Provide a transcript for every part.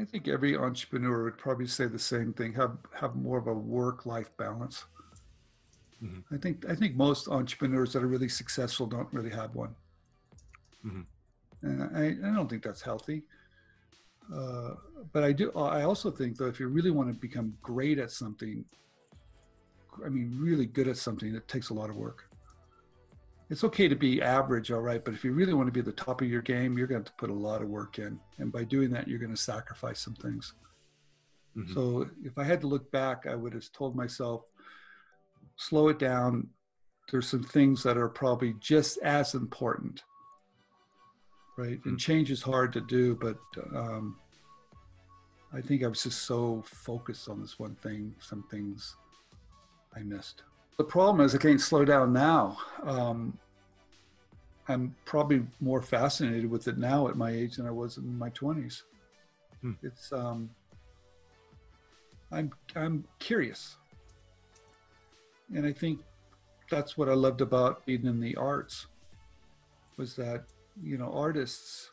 I think every entrepreneur would probably say the same thing, have more of a work-life balance. Mm-hmm. I think most entrepreneurs that are really successful don't really have one. Mm-hmm. And I don't think that's healthy. But I also think that if you really want to become great at something, I mean, really good at something, it takes a lot of work. It's okay to be average, all right, but if you really want to be at the top of your game, you're going to have to put a lot of work in. And by doing that, you're going to sacrifice some things. Mm-hmm. So if I had to look back, I would have told myself, slow it down. There's some things that are probably just as important, right? Mm-hmm. And change is hard to do, but I think I was just so focused on this one thing, some things I missed. The problem is I can't slow down now. I'm probably more fascinated with it now at my age than I was in my 20s. Hmm. It's I'm curious, and I think that's what I loved about being in the arts, was that, you know, artists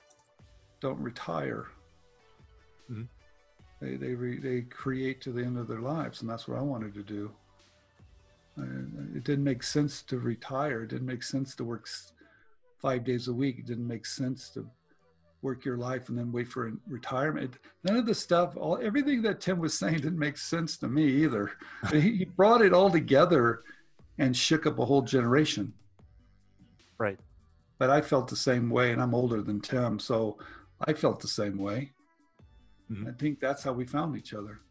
don't retire. Hmm. They create to the end of their lives, and that's what I wanted to do. It didn't make sense to retire. It didn't make sense to work 5 days a week. It didn't make sense to work your life and then wait for retirement. None of the stuff, everything that Tim was saying didn't make sense to me either. He brought it all together and shook up a whole generation. Right. But I felt the same way, and I'm older than Tim, so I felt the same way. Mm-hmm. I think that's how we found each other.